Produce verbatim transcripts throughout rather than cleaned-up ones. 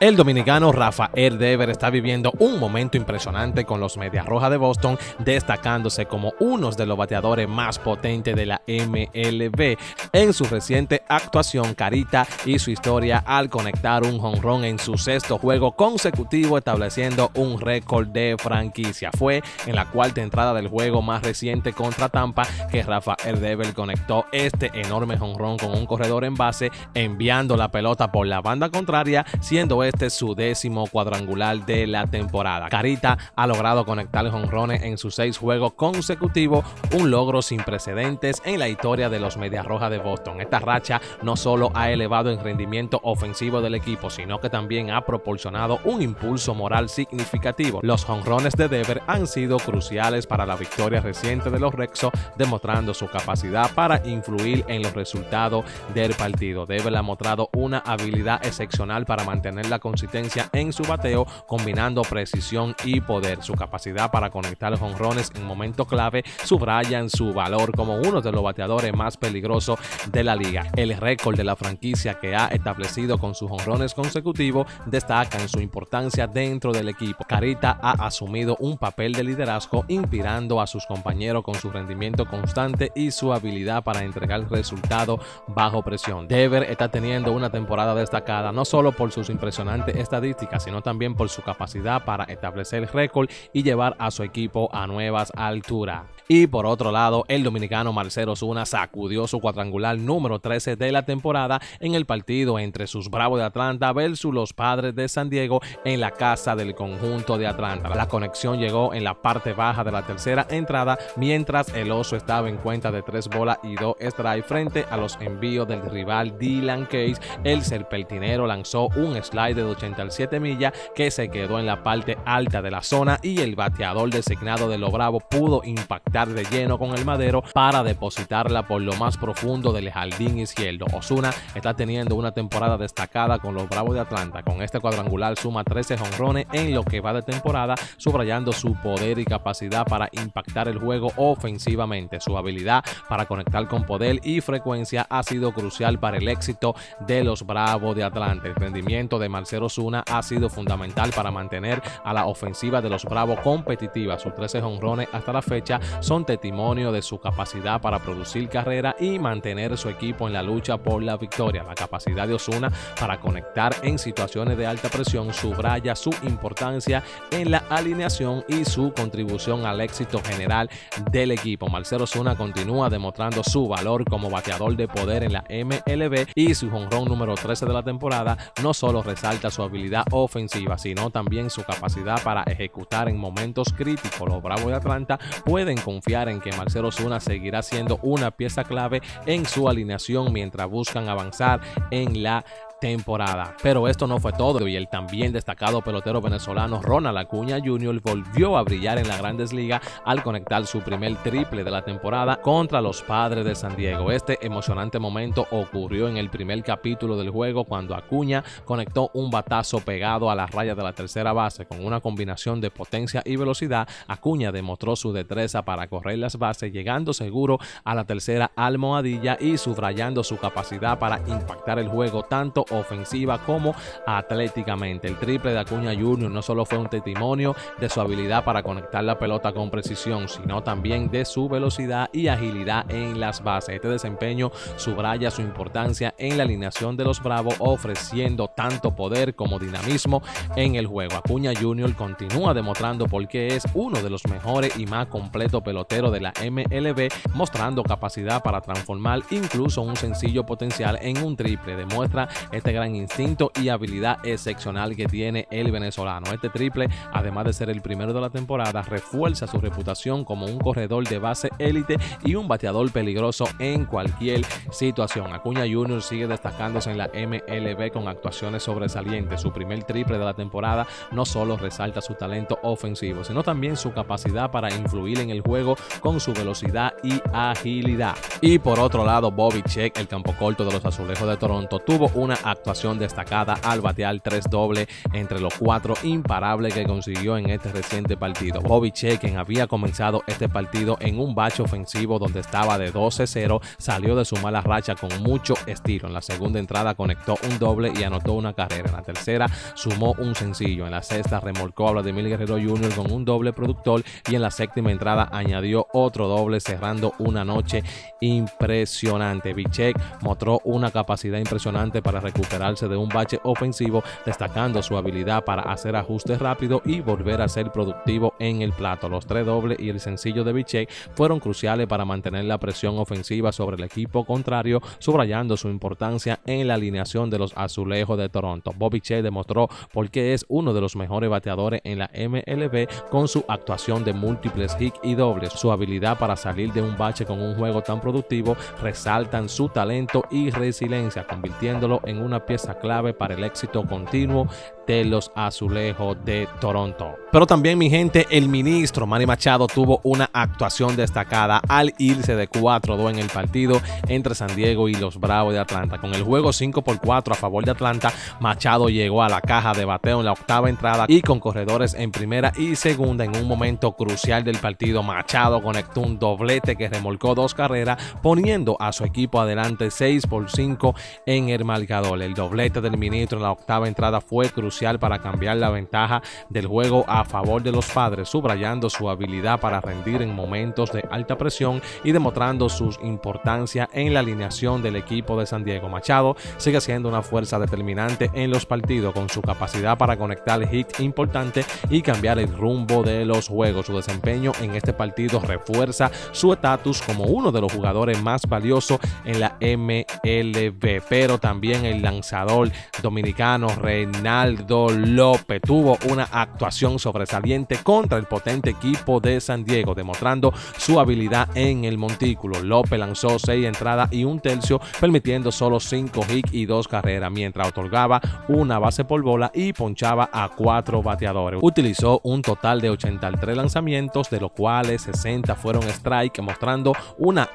El dominicano Rafael Devers está viviendo un momento impresionante con los Media Rojas de Boston, destacándose como uno de los bateadores más potentes de la M L B en su reciente actuación carita y su historia al conectar un jonrón en su sexto juego consecutivo, estableciendo un récord de franquicia. Fue en la cuarta entrada del juego más reciente contra Tampa que Rafael Devers conectó este enorme jonrón con un corredor en base, enviando la pelota por la banda contraria, siendo este es su décimo cuadrangular de la temporada. Carita ha logrado conectar jonrones en sus seis juegos consecutivos, un logro sin precedentes en la historia de los Medias Rojas de Boston. Esta racha no solo ha elevado el rendimiento ofensivo del equipo, sino que también ha proporcionado un impulso moral significativo. Los jonrones de Devers han sido cruciales para la victoria reciente de los Red Sox, demostrando su capacidad para influir en los resultados del partido. Devers ha mostrado una habilidad excepcional para mantener la consistencia en su bateo, combinando precisión y poder. Su capacidad para conectar jonrones en momentos clave subrayan su valor como uno de los bateadores más peligrosos de la liga. El récord de la franquicia que ha establecido con sus jonrones consecutivos destaca en su importancia dentro del equipo. Carita ha asumido un papel de liderazgo, inspirando a sus compañeros con su rendimiento constante y su habilidad para entregar resultados bajo presión. Devers está teniendo una temporada destacada, no solo por sus impresiones estadísticas, sino también por su capacidad para establecer récord y llevar a su equipo a nuevas alturas. Y por otro lado, el dominicano Marcell Ozuna sacudió su cuadrangular número trece de la temporada en el partido entre sus Bravos de Atlanta versus los Padres de San Diego en la casa del conjunto de Atlanta. La conexión llegó en la parte baja de la tercera entrada, mientras el oso estaba en cuenta de tres bolas y dos strikes frente a los envíos del rival Dylan Case. El serpentinero lanzó un slide de ochenta y siete millas que se quedó en la parte alta de la zona, y el bateador designado de los Bravos pudo impactar de lleno con el madero para depositarla por lo más profundo del jardín izquierdo. Ozuna está teniendo una temporada destacada con los Bravos de Atlanta. Con este cuadrangular suma trece jonrones en lo que va de temporada, subrayando su poder y capacidad para impactar el juego ofensivamente. Su habilidad para conectar con poder y frecuencia ha sido crucial para el éxito de los Bravos de Atlanta. El rendimiento de Marcell Ozuna ha sido fundamental para mantener a la ofensiva de los Bravos competitiva. Sus trece jonrones hasta la fecha son testimonio de su capacidad para producir carrera y mantener su equipo en la lucha por la victoria. La capacidad de Ozuna para conectar en situaciones de alta presión subraya su importancia en la alineación y su contribución al éxito general del equipo. Marcell Ozuna continúa demostrando su valor como bateador de poder en la M L B, y su jonrón número trece de la temporada no solo recibe salta su habilidad ofensiva, sino también su capacidad para ejecutar en momentos críticos. Los Bravos de Atlanta pueden confiar en que Marcell Ozuna seguirá siendo una pieza clave en su alineación mientras buscan avanzar en la temporada. Pero esto no fue todo, y el también destacado pelotero venezolano Ronald Acuña junior volvió a brillar en las Grandes Ligas al conectar su primer triple de la temporada contra los Padres de San Diego. Este emocionante momento ocurrió en el primer capítulo del juego, cuando Acuña conectó un batazo pegado a la raya de la tercera base. Con una combinación de potencia y velocidad, Acuña demostró su destreza para correr las bases, llegando seguro a la tercera almohadilla y subrayando su capacidad para impactar el juego tanto ofensiva como atléticamente. El triple de Acuña junior no solo fue un testimonio de su habilidad para conectar la pelota con precisión, sino también de su velocidad y agilidad en las bases. Este desempeño subraya su importancia en la alineación de los Bravos, ofreciendo tanto poder como dinamismo en el juego. Acuña junior continúa demostrando por qué es uno de los mejores y más completos peloteros de la M L B, mostrando capacidad para transformar incluso un sencillo potencial en un triple. Demuestra este gran instinto y habilidad excepcional que tiene el venezolano. Este triple, además de ser el primero de la temporada, refuerza su reputación como un corredor de base élite y un bateador peligroso en cualquier situación. Acuña junior sigue destacándose en la M L B con actuaciones sobresalientes. Su primer triple de la temporada no solo resalta su talento ofensivo, sino también su capacidad para influir en el juego con su velocidad y agilidad. Y por otro lado, Bo Bichette, el campocorto de los Azulejos de Toronto, tuvo una actuación destacada al batear tres dobles entre los cuatro imparables que consiguió en este reciente partido. Bo Bichette, quien había comenzado este partido en un bache ofensivo donde estaba de doce cero, salió de su mala racha con mucho estilo. En la segunda entrada conectó un doble y anotó una carrera. En la tercera sumó un sencillo. En la sexta remolcó a Vladimir Guerrero junior con un doble productor y en la séptima entrada añadió otro doble, cerrando una noche impresionante. Bichette mostró una capacidad impresionante para recuperarse de un bache ofensivo, destacando su habilidad para hacer ajustes rápidos y volver a ser productivo en el plato. Los tres dobles y el sencillo de Bichette fueron cruciales para mantener la presión ofensiva sobre el equipo contrario, subrayando su importancia en la alineación de los Azulejos de Toronto. Bo Bichette demostró por qué es uno de los mejores bateadores en la M L B con su actuación de múltiples hits y dobles. Su habilidad para salir de un bache con un juego tan productivo resaltan su talento y resiliencia, convirtiéndolo en una pieza clave para el éxito continuo de los Azulejos de Toronto. Pero también, mi gente, el ministro Manny Machado tuvo una actuación destacada al irse de cuatro dos en el partido entre San Diego y los Bravos de Atlanta. Con el juego cinco por cuatro a favor de Atlanta, Machado llegó a la caja de bateo en la octava entrada y con corredores en primera y segunda en un momento crucial del partido, Machado conectó un doblete que remolcó dos carreras, poniendo a su equipo adelante seis por cinco en el marcador. El doblete del ministro en la octava entrada fue crucial para cambiar la ventaja del juego a favor de los Padres, subrayando su habilidad para rendir en momentos de alta presión y demostrando su importancia en la alineación del equipo de San Diego. Machado sigue siendo una fuerza determinante en los partidos, con su capacidad para conectar hits importantes y cambiar el rumbo de los juegos. Su desempeño en este partido refuerza su estatus como uno de los jugadores más valiosos en la M L B. Pero también el lanzador dominicano Reynaldo López tuvo una actuación sobresaliente contra el potente equipo de San Diego, demostrando su habilidad en el montículo. López lanzó seis entradas y un tercio, permitiendo solo cinco hits y dos carreras, mientras otorgaba una base por bola y ponchaba a cuatro bateadores. Utilizó un total de ochenta y tres lanzamientos, de los cuales sesenta fueron strike, mostrando una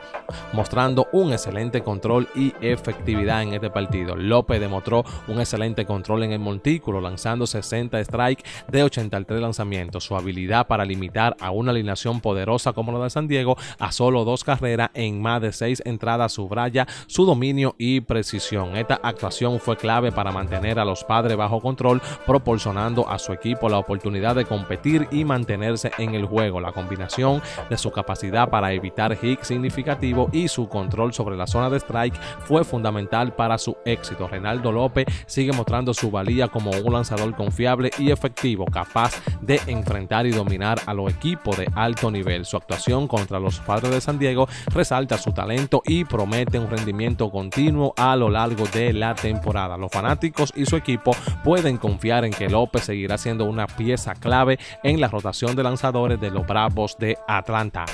mostrando un excelente control y efectividad en este partido. López demostró un excelente control en el montículo, lanzando sesenta strike de ochenta y tres lanzamientos. Su habilidad para limitar a una alineación poderosa como la de San Diego a solo dos carreras en más de seis entradas subraya su dominio y precisión. Esta actuación fue clave para mantener a los Padres bajo control, proporcionando a su equipo la oportunidad de competir y mantenerse en el juego. La combinación de su capacidad para evitar hits significativos y su control sobre la zona de strike fue fundamental para su éxito. Reynaldo López sigue mostrando su valía como un lanzador confiable y efectivo, capaz de enfrentar y dominar a los equipos de alto nivel. Su actuación contra los Padres de San Diego resalta su talento y promete un rendimiento continuo a lo largo de la temporada. Los fanáticos y su equipo pueden confiar en que López seguirá siendo una pieza clave en la rotación de lanzadores de los Bravos de Atlanta.